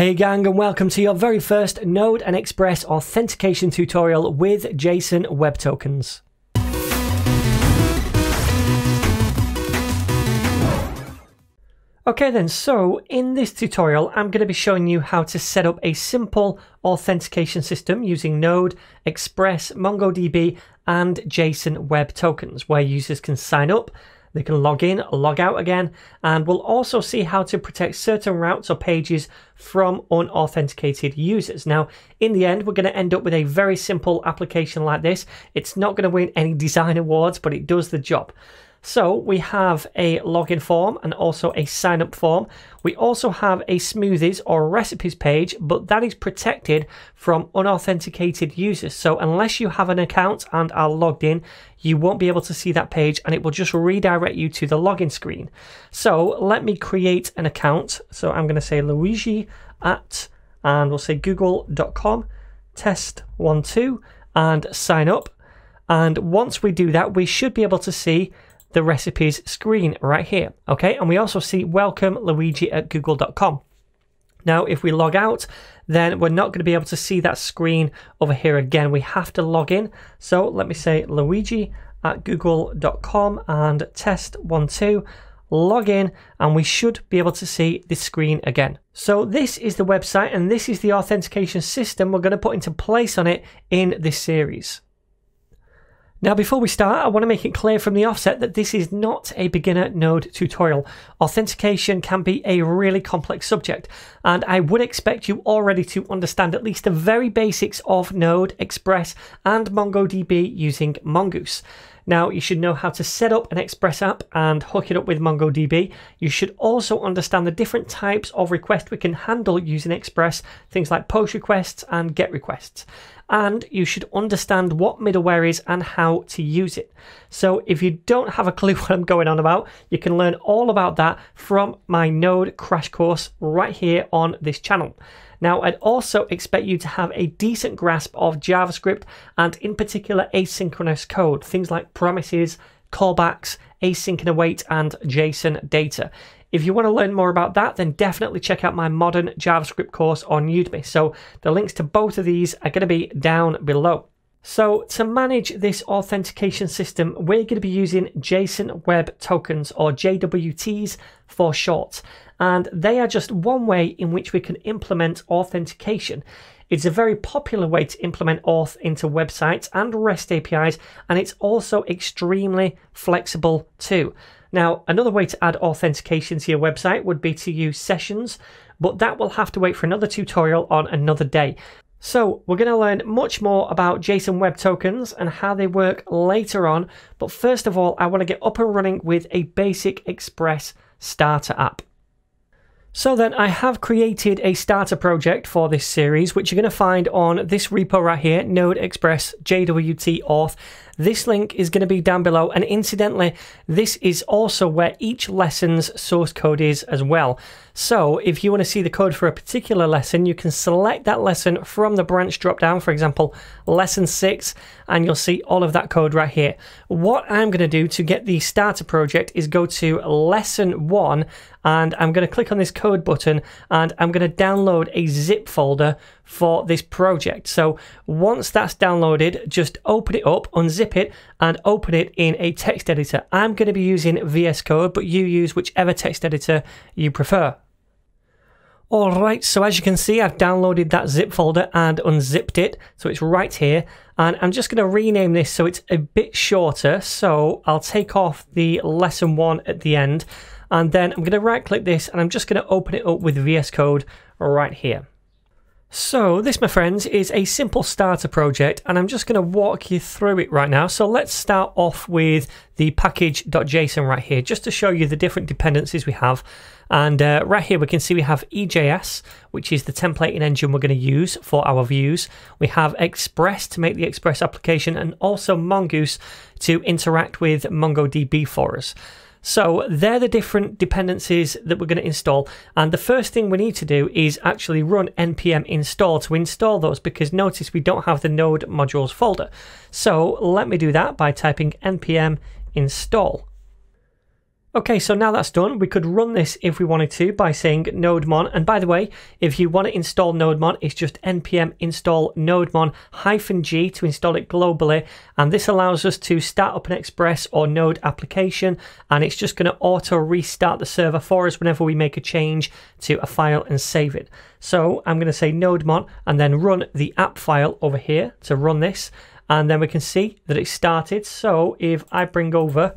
Hey gang, and welcome to your very first Node and Express authentication tutorial with JSON Web Tokens. Okay then, so in this tutorial I'm going to be showing you how to set up a simple authentication system using Node, Express, MongoDB and JSON Web Tokens, where users can sign up, they can log in, log out again, and we'll also see how to protect certain routes or pages from unauthenticated users. Now, in the end, we're going to end up with a very simple application like this. It's not going to win any design awards, but it does the job. So we have a login form and also a sign up form. We also have a smoothies or recipes page, but that is protected from unauthenticated users. So unless you have an account and are logged in, you won't be able to see that page and it will just redirect you to the login screen. So let me create an account. So I'm going to say Luigi at, and we'll say google.com test12 and sign up. And once we do that, we should be able to see the recipes screen right here. Okay, and we also see welcome Luigi at google.com. Now, if we log out, then we're not going to be able to see that screen over here again. We have to log in. So let me say Luigi at google.com and test12, log in, and we should be able to see this screen again. So this is the website and this is the authentication system we're going to put into place on it in this series. Now, before we start, I want to make it clear from the offset that this is not a beginner Node tutorial. Authentication can be a really complex subject, and I would expect you already to understand at least the very basics of Node, Express, and MongoDB using Mongoose. Now, you should know how to set up an Express app and hook it up with MongoDB. You should also understand the different types of requests we can handle using Express, things like POST requests and GET requests. And you should understand what middleware is and how to use it. So if you don't have a clue what I'm going on about, you can learn all about that from my Node crash course right here on this channel. Now, I'd also expect you to have a decent grasp of JavaScript and in particular asynchronous code, things like promises, callbacks, async and await, and JSON data. If you want to learn more about that, then definitely check out my modern JavaScript course on Udemy. So the links to both of these are going to be down below. So to manage this authentication system, we're going to be using JSON Web Tokens, or JWTs for short. And they are just one way in which we can implement authentication. It's a very popular way to implement auth into websites and REST APIs, and it's also extremely flexible too. Now, another way to add authentication to your website would be to use sessions, but that will have to wait for another tutorial on another day. So we're going to learn much more about JSON Web Tokens and how they work later on. But first of all, I want to get up and running with a basic Express starter app. So then I have created a starter project for this series, which you're going to find on this repo right here, Node Express JWT Auth. This link is going to be down below. And incidentally, this is also where each lesson's source code is as well. So if you want to see the code for a particular lesson, you can select that lesson from the branch dropdown, for example, lesson 6, and you'll see all of that code right here. What I'm going to do to get the starter project is go to lesson 1, and I'm going to click on this code button, and I'm going to download a zip folder for this project. So once that's downloaded, just open it up, unzip it, and open it in a text editor. I'm going to be using VS Code, but you use whichever text editor you prefer. Alright, so as you can see, I've downloaded that zip folder and unzipped it, so it's right here, and I'm just going to rename this so it's a bit shorter, so I'll take off the lesson 1 at the end, and then I'm going to right click this and I'm just going to open it up with VS Code right here. So this, my friends, is a simple starter project, and I'm just going to walk you through it right now. So let's start off with the package.json right here, just to show you the different dependencies we have. And right here we can see we have EJS, which is the templating engine we're going to use for our views. We have Express to make the Express application, and also Mongoose to interact with MongoDB for us. So they're the different dependencies that we're going to install, and the first thing we need to do is actually run npm install to install those, because notice we don't have the node modules folder. So let me do that by typing npm install. Okay, so now that's done, we could run this if we wanted to by saying nodemon. And by the way, if you want to install nodemon, it's just npm install nodemon -g to install it globally. And this allows us to start up an Express or Node application, and it's just going to auto restart the server for us whenever we make a change to a file and save it. So I'm going to say nodemon and then run the app file over here to run this. And then we can see that it started. So if I bring over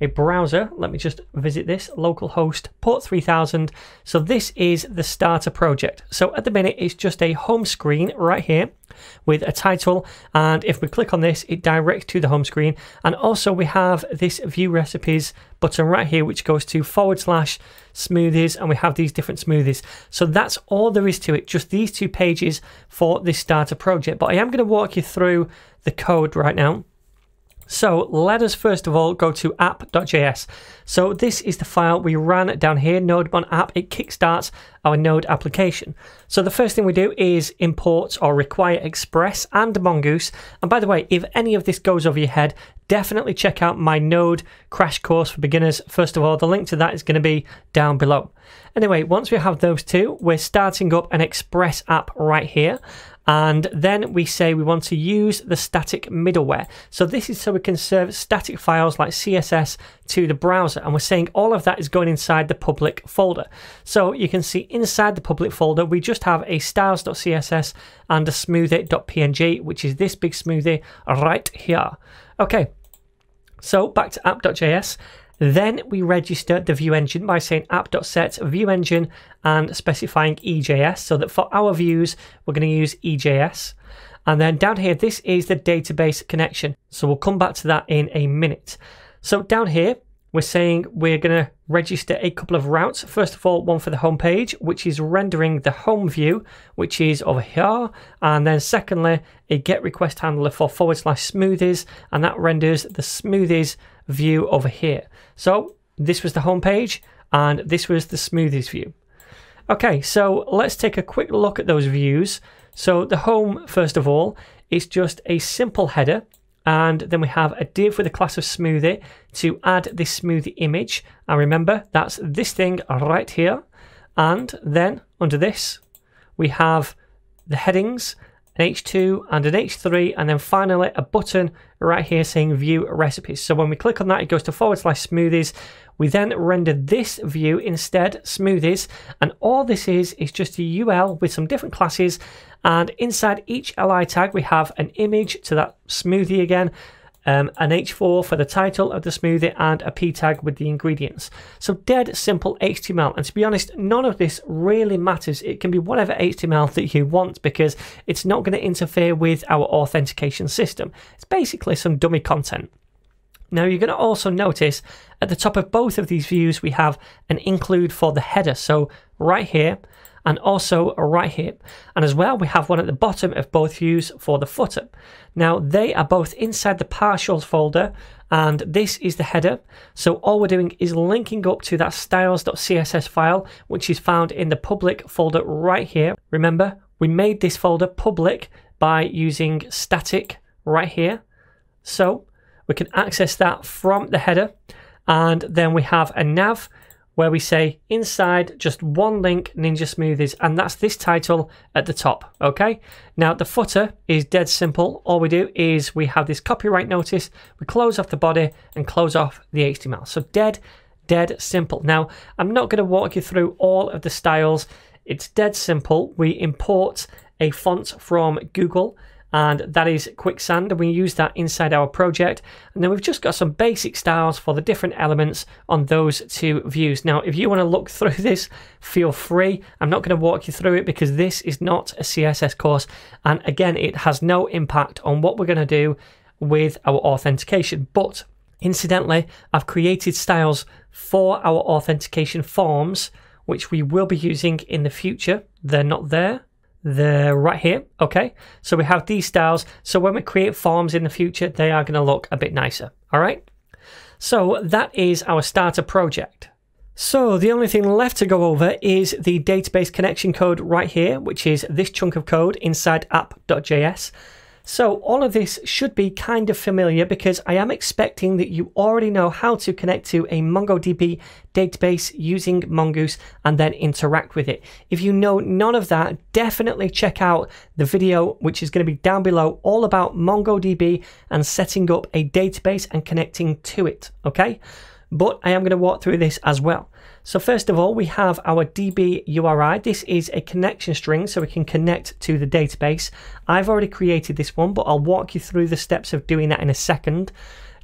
a browser, let me just visit this, localhost port 3000. So this is the starter project. So at the minute it's just a home screen right here with a title, and if we click on this it directs to the home screen. And also we have this view recipes button right here which goes to / smoothies, and we have these different smoothies. So that's all there is to it, just these two pages for this starter project. But I am going to walk you through the code right now. So let us first of all go to app.js. So this is the file we ran down here, nodemon app. It kickstarts our Node application. So the first thing we do is import or require Express and Mongoose. And by the way, if any of this goes over your head, definitely check out my Node crash course for beginners. First of all, the link to that is going to be down below. Anyway, once we have those two, we're starting up an Express app right here. And then we say we want to use the static middleware. So this is so we can serve static files like CSS to the browser. And we're saying all of that is going inside the public folder. So you can see inside the public folder, we just have a styles.css and a smoothie.png, which is this big smoothie right here. Okay, so back to app.js. Then we register the view engine by saying app.set view engine and specifying EJS, so that for our views, we're going to use EJS. And then down here, this is the database connection. So we'll come back to that in a minute. So down here, we're saying we're going to register a couple of routes. First of all, one for the home page, which is rendering the home view, which is over here. And then secondly, a get request handler for / smoothies, and that renders the smoothies view over here. So this was the home page and this was the smoothies view. Okay, so let's take a quick look at those views. So the home, first of all, is just a simple header. And then we have a div with a class of smoothie to add this smoothie image. And remember, that's this thing right here. And then under this, we have the headings, an H2 and an H3. And then finally, a button right here saying view recipes. So when we click on that, it goes to / smoothies. We then render this view instead, smoothies. And all this is just a UL with some different classes. And inside each li tag, we have an image to that smoothie again, an h4 for the title of the smoothie, and a p tag with the ingredients. So dead simple HTML. And to be honest, none of this really matters. It can be whatever HTML that you want because it's not going to interfere with our authentication system. It's basically some dummy content. Now you're going to also notice at the top of both of these views, we have an include for the header. So right here, and also right here. And as well, we have one at the bottom of both views for the footer. Now they are both inside the partials folder, and this is the header. So all we're doing is linking up to that styles.css file, which is found in the public folder right here. Remember, we made this folder public by using static right here. So we can access that from the header. And then we have a nav, where we say inside just one link Ninja Smoothies, and that's this title at the top, okay? Now the footer is dead simple. All we do is we have this copyright notice, we close off the body and close off the HTML. So dead simple. Now I'm not gonna walk you through all of the styles. It's dead simple. We import a font from Google, and that is Quicksand, and we use that inside our project. And then we've just got some basic styles for the different elements on those two views. Now, if you want to look through this, feel free. I'm not going to walk you through it because this is not a CSS course. And again, it has no impact on what we're going to do with our authentication. But incidentally, I've created styles for our authentication forms, which we will be using in the future. They're not there. They're right here, okay? So we have these styles. So when we create forms in the future, they are going to look a bit nicer, all right? So that is our starter project. So the only thing left to go over is the database connection code right here, which is this chunk of code inside app.js. So all of this should be kind of familiar because I am expecting that you already know how to connect to a MongoDB database using Mongoose and then interact with it. If you know none of that, definitely check out the video, which is going to be down below, all about MongoDB and setting up a database and connecting to it, okay? But I am going to walk through this as well. So first of all, we have our DB URI. This is a connection string, so we can connect to the database. I've already created this one, but I'll walk you through the steps of doing that in a second.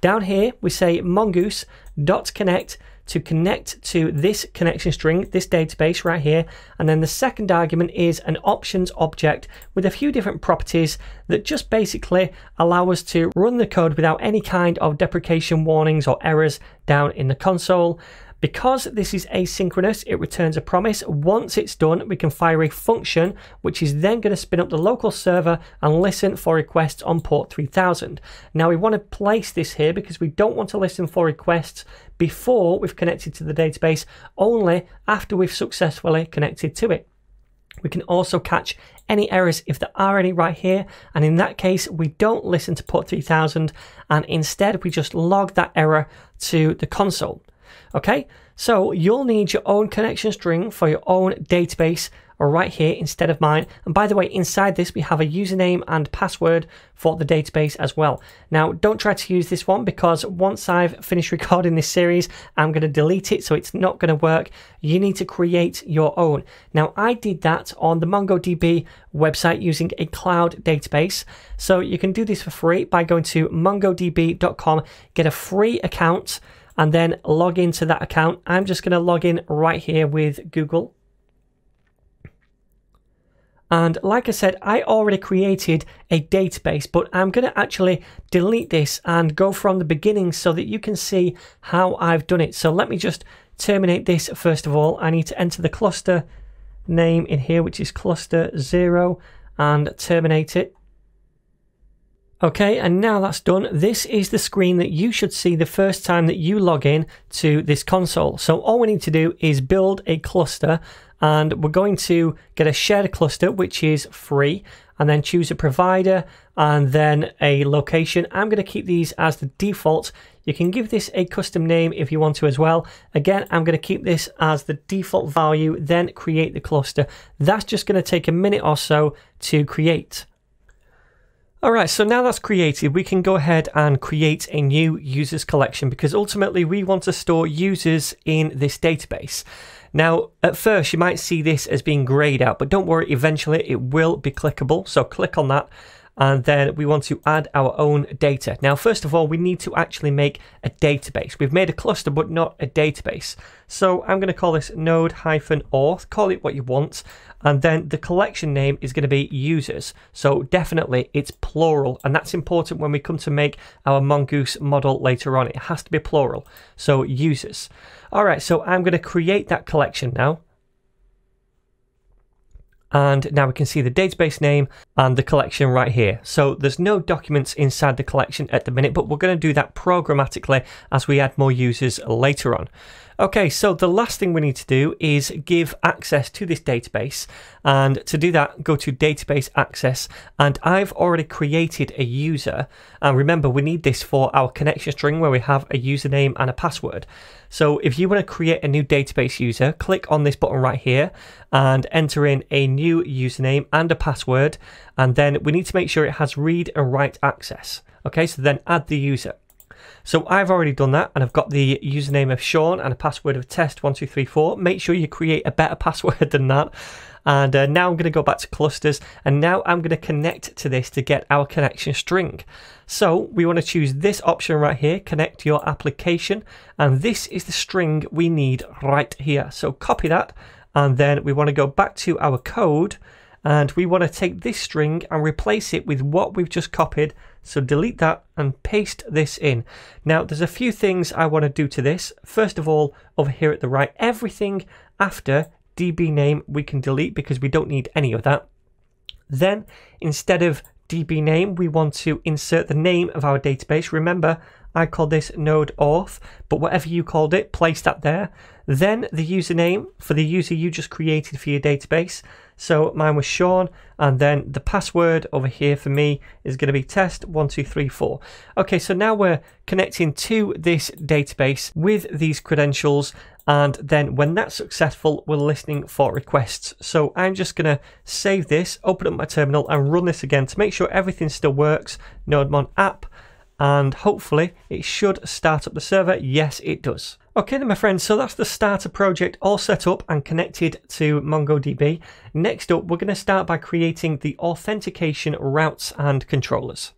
Down here, we say mongoose.connect to connect to this connection string, this database right here. And then the second argument is an options object with a few different properties that just basically allow us to run the code without any kind of deprecation warnings or errors down in the console. Because this is asynchronous, it returns a promise. Once it's done, we can fire a function, which is then going to spin up the local server and listen for requests on port 3000. Now we want to place this here because we don't want to listen for requests before we've connected to the database, only after we've successfully connected to it. We can also catch any errors if there are any right here, and in that case we don't listen to port 3000 and instead we just log that error to the console. Okay, so you'll need your own connection string for your own database right here instead of mine. And by the way, inside this we have a username and password for the database as well. Now don't try to use this one because once I've finished recording this series, I'm going to delete it, so it's not going to work. You need to create your own. Now I did that on the MongoDB website using a cloud database. So you can do this for free by going to mongodb.com, get a free account, and then log into that account. I'm just going to log in right here with Google. And like I said, I already created a database, but I'm going to actually delete this and go from the beginning so that you can see how I've done it. So let me just terminate this first of all. I need to enter the cluster name in here, which is cluster 0, and terminate it. Okay, and now that's done, this is the screen that you should see the first time that you log in to this console. So all we need to do is build a cluster, and we're going to get a shared cluster, which is free, and then choose a provider and then a location. I'm going to keep these as the default. You can give this a custom name if you want to as well. Again, I'm going to keep this as the default value, then create the cluster. That's just going to take a minute or so to create. Alright, so now that's created, we can go ahead and create a new users collection because ultimately we want to store users in this database. Now, at first you might see this as being grayed out, but don't worry, eventually it will be clickable. So click on that, and then we want to add our own data. Now, first of all, we need to actually make a database. We've made a cluster, but not a database. So I'm going to call this node-auth, call it what you want. And then the collection name is going to be users. So definitely it's plural. And that's important when we come to make our Mongoose model later on. It has to be plural. So users. All right, so I'm going to create that collection now. And now we can see the database name and the collection right here. So there's no documents inside the collection at the minute, but we're going to do that programmatically as we add more users later on. Okay, so the last thing we need to do is give access to this database. And to do that, go to database access. And I've already created a user. And remember, we need this for our connection string where we have a username and a password. So if you want to create a new database user, click on this button right here and enter in a new username and a password. And then we need to make sure it has read and write access. Okay, so then add the user. So I've already done that, and I've got the username of Sean and a password of test1234. Make sure you create a better password than that. And now I'm going to go back to clusters, and now I'm going to connect to this to get our connection string. So we want to choose this option right here, connect your application. And this is the string we need right here. So copy that. And then we want to go back to our code, and we want to take this string and replace it with what we've just copied. So delete that and paste this in. Now there's a few things I want to do to this. First of all, over here at the right, everything after DB name we can delete because we don't need any of that. Then instead of DB name, we want to insert the name of our database. Remember, I call this node auth, but whatever you called it, place that there. Then the username for the user you just created for your database. So mine was Sean, and then the password over here for me is going to be test1234. Okay, so now we're connecting to this database with these credentials, and then when that's successful, we're listening for requests. So I'm just going to save this, open up my terminal and run this again to make sure everything still works. Nodemon app, and hopefully it should start up the server. Yes, it does. Okay then, my friends, so that's the starter project all set up and connected to MongoDB. Next up, we're going to start by creating the authentication routes and controllers.